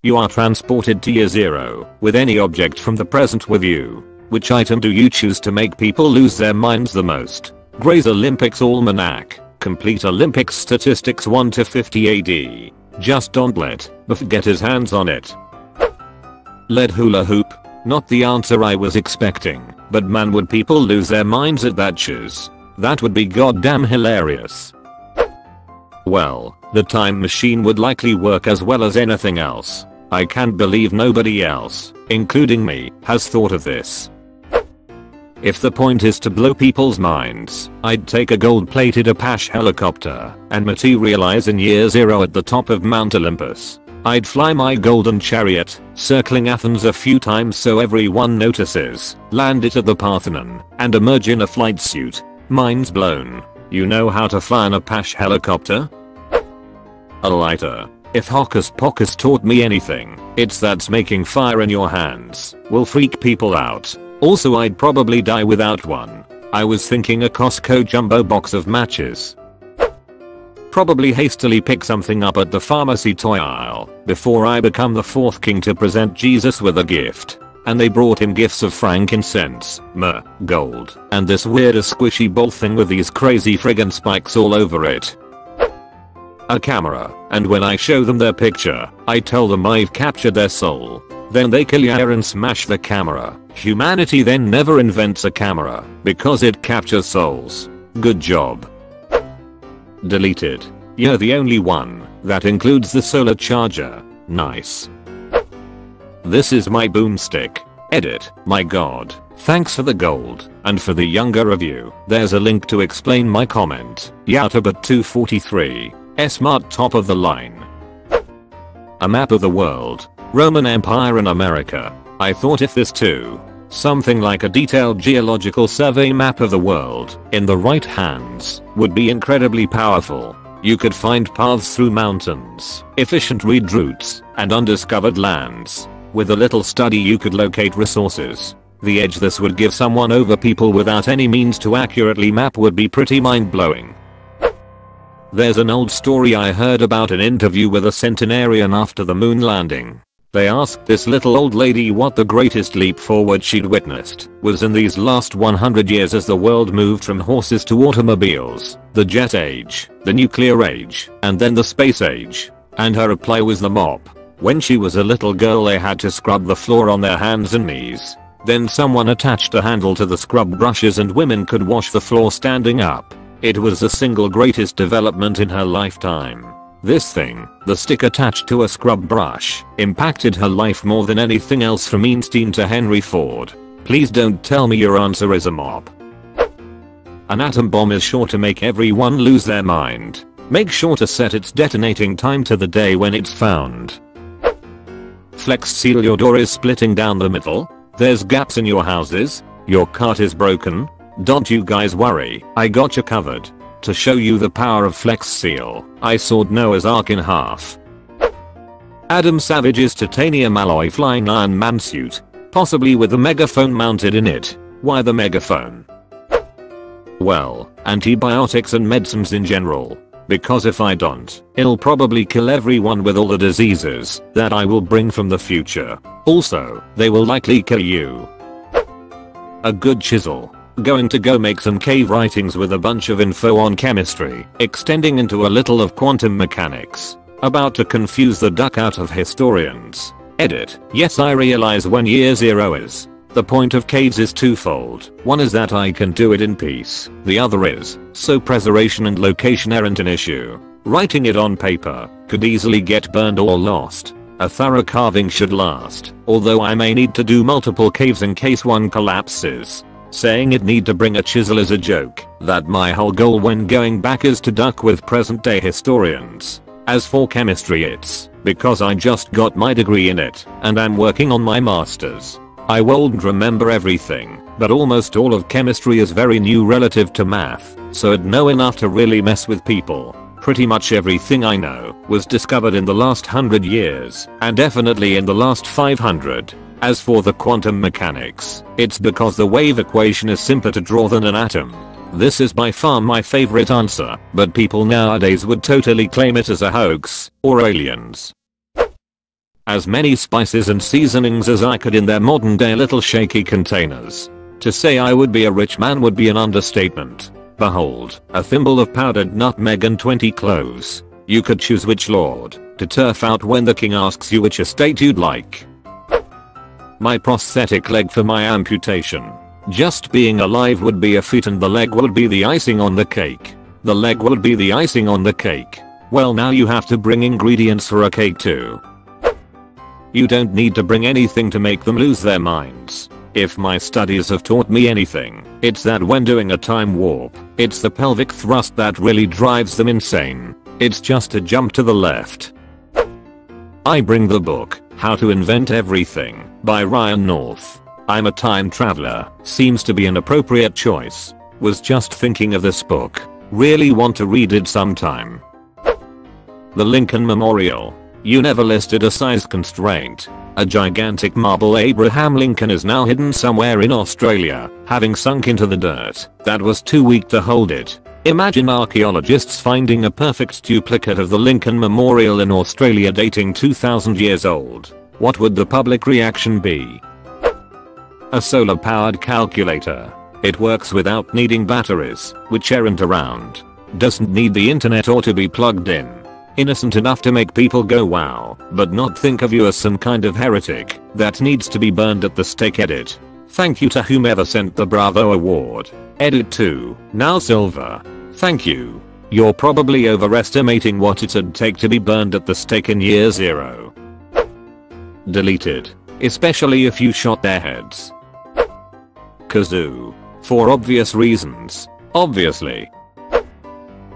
You are transported to year 0 with any object from the present with you. Which item do you choose to make people lose their minds the most? Gray's Olympics Almanac. Complete Olympics statistics 1 to 50 AD. Just don't let Biff get his hands on it. Lead hula hoop. Not the answer I was expecting, but man, would people lose their minds at that choice? That would be goddamn hilarious. Well, the time machine would likely work as well as anything else. I can't believe nobody else, including me, has thought of this. If the point is to blow people's minds, I'd take a gold-plated Apache helicopter and materialize in year 0 at the top of Mount Olympus. I'd fly my golden chariot, circling Athens a few times so everyone notices, land it at the Parthenon, and emerge in a flight suit. Minds blown. You know how to fly an Apache helicopter? A lighter. If Hocus Pocus taught me anything, it's that making fire in your hands will freak people out. Also, I'd probably die without one. I was thinking a Costco jumbo box of matches. Probably hastily pick something up at the pharmacy toy aisle before I become the fourth king to present Jesus with a gift. And they brought him gifts of frankincense, myrrh, gold, and this weirder squishy ball thing with these crazy friggin' spikes all over it. A camera, and when I show them their picture, I tell them I've captured their soul. Then they kill Yair and smash the camera. Humanity then never invents a camera, because it captures souls. Good job. Deleted. You're the only one. That includes the solar charger. Nice. This is my boomstick. Edit. My god. Thanks for the gold, and for the younger review. There's a link to explain my comment. Yatabat 243. Smart top of the line. A map of the world. Roman Empire in America. I thought if this too. Something like a detailed geological survey map of the world, in the right hands, would be incredibly powerful. You could find paths through mountains, efficient reed routes, and undiscovered lands. With a little study you could locate resources. The edge this would give someone over people without any means to accurately map would be pretty mind-blowing. There's an old story I heard about an interview with a centenarian after the moon landing. They asked this little old lady what the greatest leap forward she'd witnessed was in these last 100 years as the world moved from horses to automobiles, the jet age, the nuclear age, and then the space age. And her reply was the mop. When she was a little girl they had to scrub the floor on their hands and knees. Then someone attached a handle to the scrub brushes and women could wash the floor standing up. It was the single greatest development in her lifetime. This thing, the stick attached to a scrub brush, impacted her life more than anything else from Einstein to Henry Ford. Please don't tell me your answer is a mop. An atom bomb is sure to make everyone lose their mind. Make sure to set its detonating time to the day when it's found. Flex seal your door is splitting down the middle. There's gaps in your houses. Your cart is broken. Don't you guys worry, I got you covered. To show you the power of Flex Seal, I sawed Noah's Ark in half. Adam Savage's titanium alloy flying Iron Man suit, possibly with a megaphone mounted in it. Why the megaphone? Well, antibiotics and medicines in general. Because if I don't, it'll probably kill everyone with all the diseases that I will bring from the future. Also, they will likely kill you. A good chisel. Going to go make some cave writings with a bunch of info on chemistry, extending into a little of quantum mechanics. About to confuse the duck out of historians. Edit. Yes, I realize when year 0 is. The point of caves is twofold. One is that I can do it in peace. The other is, so preservation and location aren't an issue. Writing it on paper could easily get burned or lost. A thorough carving should last, although I may need to do multiple caves in case one collapses. Saying it need to bring a chisel is a joke, that my whole goal when going back is to duck with present day historians. As for chemistry, it's because I just got my degree in it, and I'm working on my masters. I won't remember everything, but almost all of chemistry is very new relative to math, so I'd know enough to really mess with people. Pretty much everything I know was discovered in the last 100 years, and definitely in the last 500. As for the quantum mechanics, it's because the wave equation is simpler to draw than an atom. This is by far my favorite answer, but people nowadays would totally claim it as a hoax, or aliens. as many spices and seasonings as I could in their modern day little shaky containers. To say I would be a rich man would be an understatement. Behold, a thimble of powdered nutmeg and 20 cloves. You could choose which lord to turf out when the king asks you which estate you'd like. My prosthetic leg for my amputation. Just being alive would be a feat and the leg would be the icing on the cake. The leg would be the icing on the cake. Well, now you have to bring ingredients for a cake too. You don't need to bring anything to make them lose their minds. If my studies have taught me anything, it's that when doing a time warp, it's the pelvic thrust that really drives them insane. It's just a jump to the left. I bring the book, How to Invent Everything, by Ryan North. I'm a time traveler, seems to be an appropriate choice. Was just thinking of this book, really want to read it sometime. The Lincoln Memorial. You never listed a size constraint. A gigantic marble Abraham Lincoln is now hidden somewhere in Australia, having sunk into the dirt that was too weak to hold it. Imagine archaeologists finding a perfect duplicate of the Lincoln Memorial in Australia dating 2,000 years old. What would the public reaction be? A solar-powered calculator. It works without needing batteries, which aren't around. Doesn't need the internet or to be plugged in. Innocent enough to make people go wow, but not think of you as some kind of heretic that needs to be burned at the stake. Edit. Thank you to whomever sent the Bravo Award. Edit 2, now silver. Thank you. You're probably overestimating what it'd take to be burned at the stake in year zero. Deleted. Especially if you shot their heads. Kazoo. For obvious reasons. Obviously.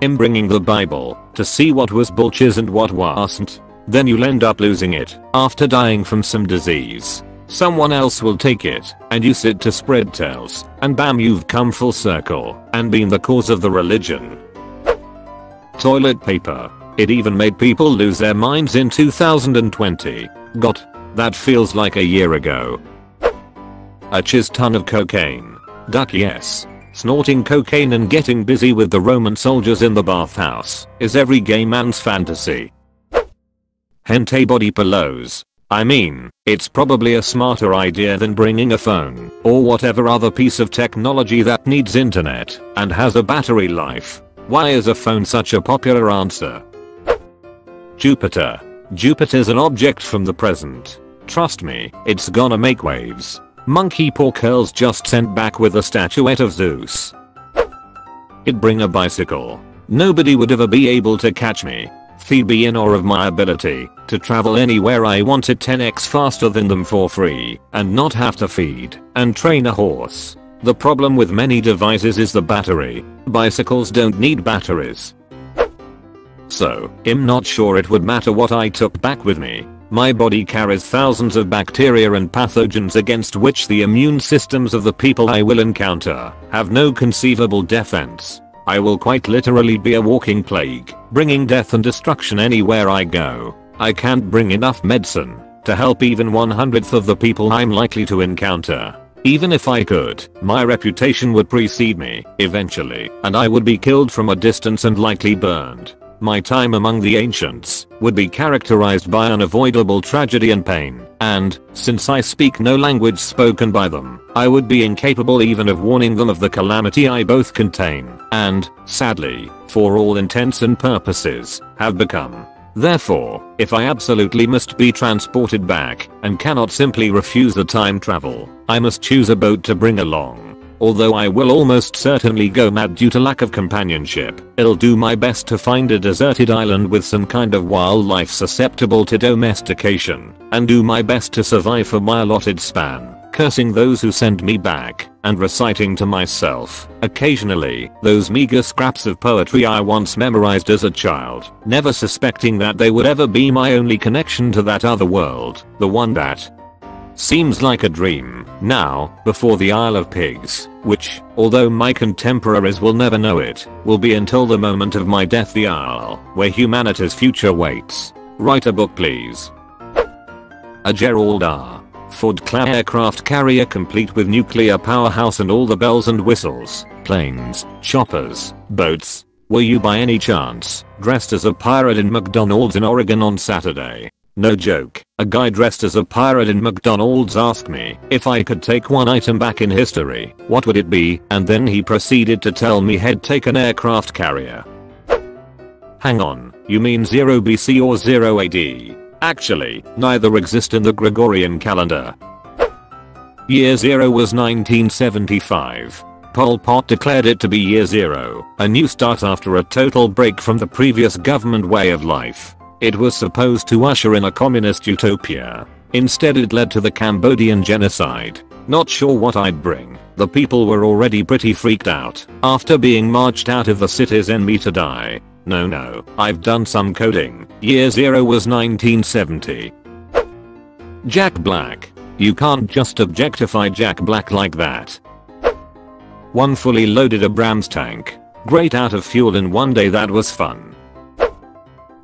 Him bringing the Bible to see what was bulches and what wasn't. Then you'll end up losing it after dying from some disease. Someone else will take it and use it to spread tales, and bam, you've come full circle and been the cause of the religion. Toilet paper. It even made people lose their minds in 2020. God, that feels like a year ago. A chiz ton of cocaine. Duck yes. Snorting cocaine and getting busy with the Roman soldiers in the bathhouse is every gay man's fantasy. Hentai body pillows. I mean, it's probably a smarter idea than bringing a phone or whatever other piece of technology that needs internet and has a battery life. Why is a phone such a popular answer? Jupiter. Jupiter's an object from the present. Trust me, it's gonna make waves. Monkey paw curls just sent back with a statuette of Zeus. It'd bring a bicycle. Nobody would ever be able to catch me, Phoebe, in awe of my ability to travel anywhere I wanted 10x faster than them for free and not have to feed and train a horse. The problem with many devices is the battery. Bicycles don't need batteries. So, I'm not sure it would matter what I took back with me. My body carries thousands of bacteria and pathogens against which the immune systems of the people I will encounter have no conceivable defense. I will quite literally be a walking plague, bringing death and destruction anywhere I go. I can't bring enough medicine to help even 1/100th of the people I'm likely to encounter. Even if I could, my reputation would precede me, eventually, and I would be killed from a distance and likely burned. My time among the ancients would be characterized by unavoidable tragedy and pain, and, since I speak no language spoken by them, I would be incapable even of warning them of the calamity I both contain and, sadly, for all intents and purposes, have become. Therefore, if I absolutely must be transported back and cannot simply refuse the time travel, I must choose a boat to bring along. Although I will almost certainly go mad due to lack of companionship, I'll do my best to find a deserted island with some kind of wildlife susceptible to domestication, and do my best to survive for my allotted span, cursing those who send me back, and reciting to myself, occasionally, those meager scraps of poetry I once memorized as a child, never suspecting that they would ever be my only connection to that other world, the one that seems like a dream now, before the Isle of Pigs, which, although my contemporaries will never know it, will be until the moment of my death the Isle where humanity's future waits. Write a book, please. A Gerald R. Ford aircraft carrier complete with nuclear powerhouse and all the bells and whistles, planes, choppers, boats. Were you by any chance dressed as a pirate in McDonald's in Oregon on Saturday? No joke, a guy dressed as a pirate in McDonald's asked me if I could take one item back in history, what would it be? And then he proceeded to tell me he'd take an aircraft carrier. Hang on, you mean 0 BC or 0 AD? Actually, neither exist in the Gregorian calendar. Year 0 was 1975. Pol Pot declared it to be year 0, a new start after a total break from the previous government way of life. It was supposed to usher in a communist utopia. Instead it led to the Cambodian genocide. Not sure what I'd bring. The people were already pretty freaked out after being marched out of the cities and me to die. No, I've done some coding. Year 0 was 1970. Jack Black. You can't just objectify Jack Black like that. One fully loaded Abrams tank. Great out of fuel in one day, that was fun.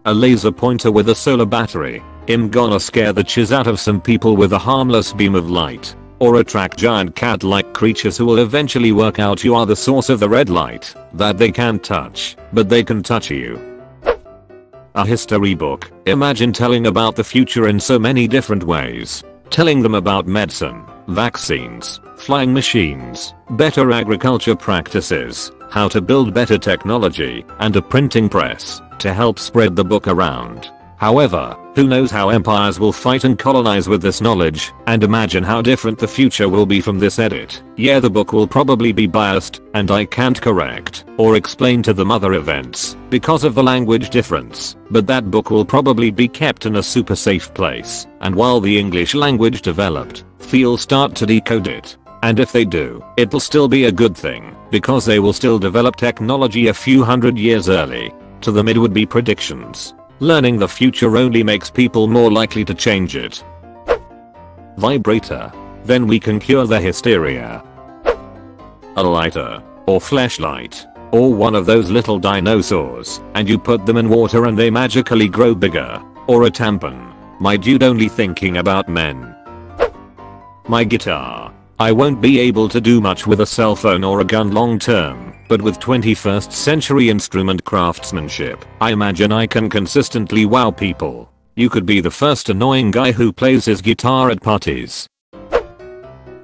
A laser pointer with a solar battery. I'm gonna scare the chiz out of some people with a harmless beam of light. Or attract giant cat-like creatures who will eventually work out you are the source of the red light that they can't touch, but they can touch you. A history book. Imagine telling about the future in so many different ways. Telling them about medicine, vaccines, flying machines, better agriculture practices, how to build better technology, and a printing press to help spread the book around. However, who knows how empires will fight and colonize with this knowledge, and imagine how different the future will be from this edit. Yeah, the book will probably be biased, and I can't correct or explain to them other events because of the language difference, but that book will probably be kept in a super safe place, and while the English language developed, they'll start to decode it. And if they do, it'll still be a good thing, because they will still develop technology a few hundred years early. To them it would be predictions. Learning the future only makes people more likely to change it. Vibrator. Then we can cure the hysteria. A lighter, or flashlight, or one of those little dinosaurs, and you put them in water and they magically grow bigger. Or a tampon. My dude, only thinking about men. My guitar. I won't be able to do much with a cell phone or a gun long term, but with 21st century instrument craftsmanship, I imagine I can consistently wow people. You could be the first annoying guy who plays his guitar at parties.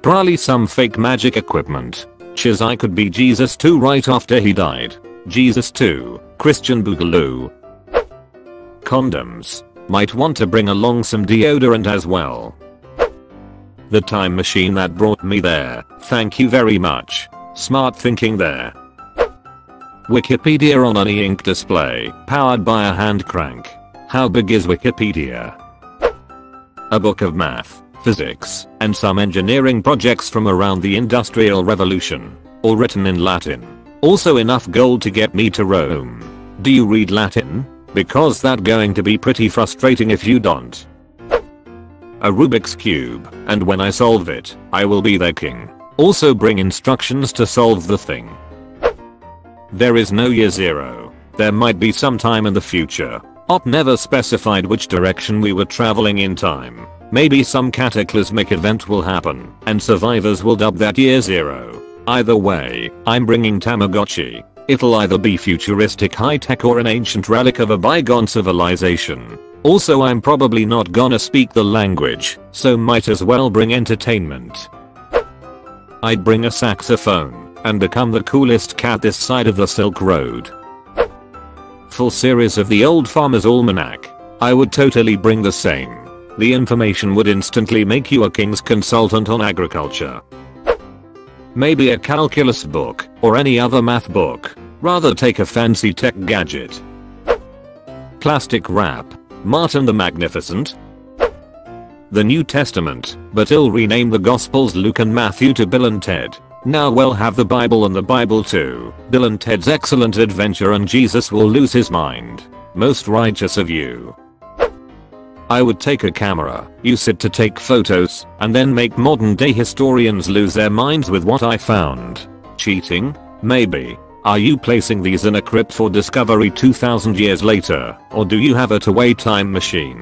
Probably some fake magic equipment. Chiz, I could be Jesus too right after he died. Jesus too, Christian Boogaloo. Condoms. Might want to bring along some deodorant as well. The time machine that brought me there, thank you very much. Smart thinking there. Wikipedia on an e-ink display, powered by a hand crank. How big is Wikipedia? A book of math, physics, and some engineering projects from around the Industrial Revolution. All written in Latin. Also enough gold to get me to Rome. Do you read Latin? Because that's going to be pretty frustrating if you don't. A Rubik's Cube, and when I solve it, I will be their king. Also bring instructions to solve the thing. There is no year 0. There might be some time in the future. Ott never specified which direction we were traveling in time. Maybe some cataclysmic event will happen, and survivors will dub that year 0. Either way, I'm bringing Tamagotchi. It'll either be futuristic high-tech or an ancient relic of a bygone civilization. Also, I'm probably not gonna speak the language, so might as well bring entertainment. I'd bring a saxophone and become the coolest cat this side of the Silk Road. Full series of the Old Farmer's Almanac. I would totally bring the same. The information would instantly make you a king's consultant on agriculture. Maybe a calculus book or any other math book. Rather take a fancy tech gadget. Plastic wrap. Martin the Magnificent. The New Testament, but I'll rename the Gospels Luke and Matthew to Bill and Ted. Now we'll have the Bible and the Bible too. Bill and Ted's Excellent Adventure, and Jesus will lose his mind. Most righteous of you. I would take a camera, use it to take photos, and then make modern day historians lose their minds with what I found. Cheating? Maybe. Are you placing these in a crypt for discovery 2000 years later, or do you have a two-way time machine?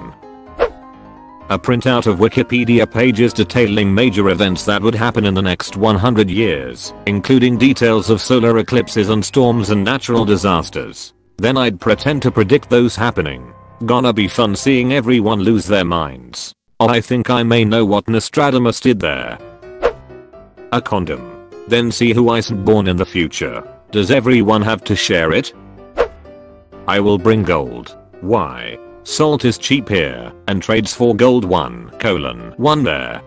A printout of Wikipedia pages detailing major events that would happen in the next 100 years, including details of solar eclipses and storms and natural disasters. Then I'd pretend to predict those happening. Gonna be fun seeing everyone lose their minds. Oh, I think I may know what Nostradamus did there. A condom. Then see who isn't born in the future. Does everyone have to share it? I will bring gold. Why? Salt is cheap here and trades for gold 1:1 there.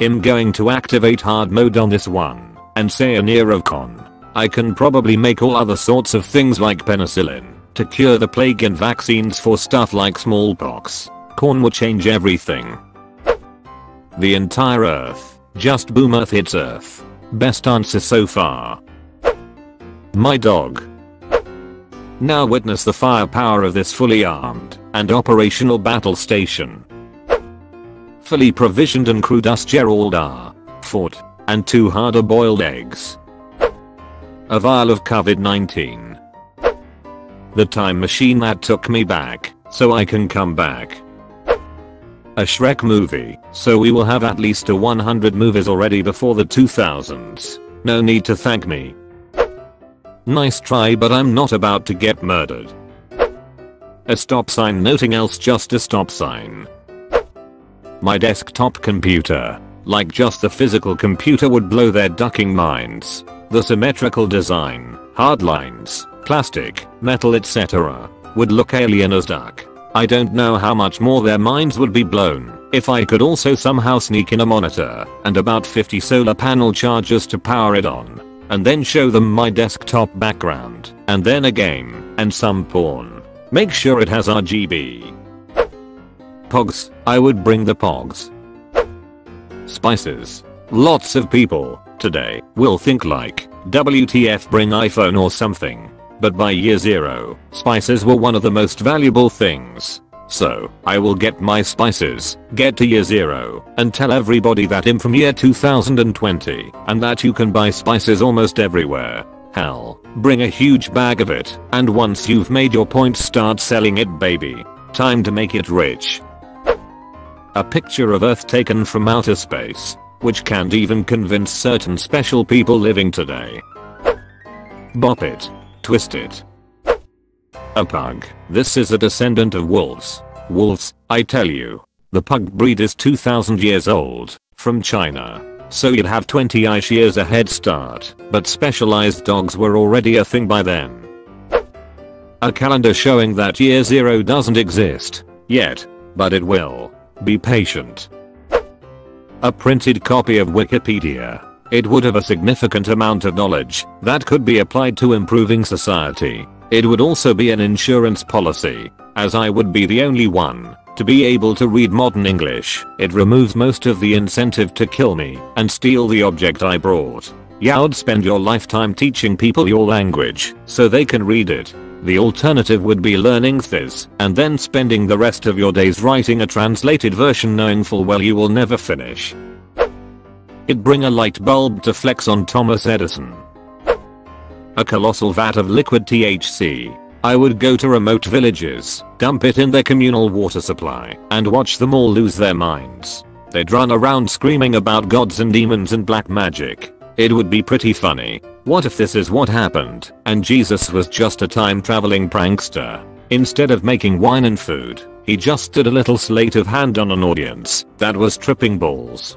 I'm going to activate hard mode on this one and say an Erocon. I can probably make all other sorts of things like penicillin to cure the plague and vaccines for stuff like smallpox. Corn will change everything. The entire earth. Just boom earth hits earth. Best answer so far. My dog. Now witness the firepower of this fully armed and operational battle station. Fully provisioned and crewed us Gerald R. Ford and 2 harder boiled eggs. A vial of COVID-19. The time machine that took me back so I can come back. A Shrek movie, so we will have at least a 100 movies already before the 2000s. No need to thank me. Nice try, but I'm not about to get murdered. A stop sign, nothing else, just a stop sign. My desktop computer. Like just the physical computer would blow their ducking minds. The symmetrical design, hard lines, plastic, metal etc. would look alien as duck. I don't know how much more their minds would be blown if I could also somehow sneak in a monitor and about 50 solar panel chargers to power it on, and then show them my desktop background, and then a game, and some porn. Make sure it has RGB. Pogs. I would bring the pogs. Spices. Lots of people today will think like, WTF, bring iPhone or something. But by year 0, spices were one of the most valuable things. So, I will get my spices, get to year 0, and tell everybody that I'm from year 2020, and that you can buy spices almost everywhere. Hell, bring a huge bag of it, and once you've made your point, start selling it, baby. Time to make it rich. A picture of Earth taken from outer space, which can't even convince certain special people living today. Bop it. Twist it. A pug. This is a descendant of wolves. Wolves, I tell you. The pug breed is 2000 years old, from China. So you'd have 20-ish years a head start, but specialized dogs were already a thing by then. A calendar showing that year 0 doesn't exist yet, but it will. Be patient. A printed copy of Wikipedia. It would have a significant amount of knowledge that could be applied to improving society. It would also be an insurance policy, as I would be the only one to be able to read modern English. It removes most of the incentive to kill me and steal the object I brought. You'd spend your lifetime teaching people your language so they can read it. The alternative would be learning this and then spending the rest of your days writing a translated version, knowing full well you will never finish. It'd bring a light bulb to flex on Thomas Edison. A colossal vat of liquid THC. I would go to remote villages, dump it in their communal water supply, and watch them all lose their minds. They'd run around screaming about gods and demons and black magic. It would be pretty funny. What if this is what happened, and Jesus was just a time-traveling prankster? Instead of making wine and food, he just did a little sleight of hand on an audience that was tripping balls.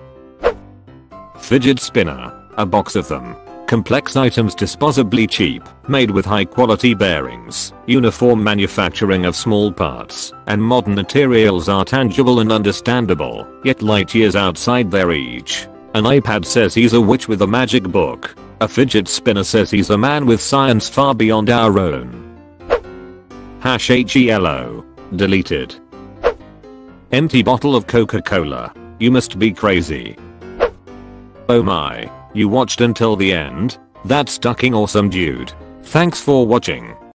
Fidget spinner. A box of them. Complex items, disposably cheap, made with high quality bearings, uniform manufacturing of small parts, and modern materials are tangible and understandable, yet light years outside their reach. An iPad says he's a witch with a magic book. A fidget spinner says he's a man with science far beyond our own. #HELO. Deleted. Empty bottle of Coca-Cola. You must be crazy. Oh my, you watched until the end? That's ducking awesome, dude. Thanks for watching.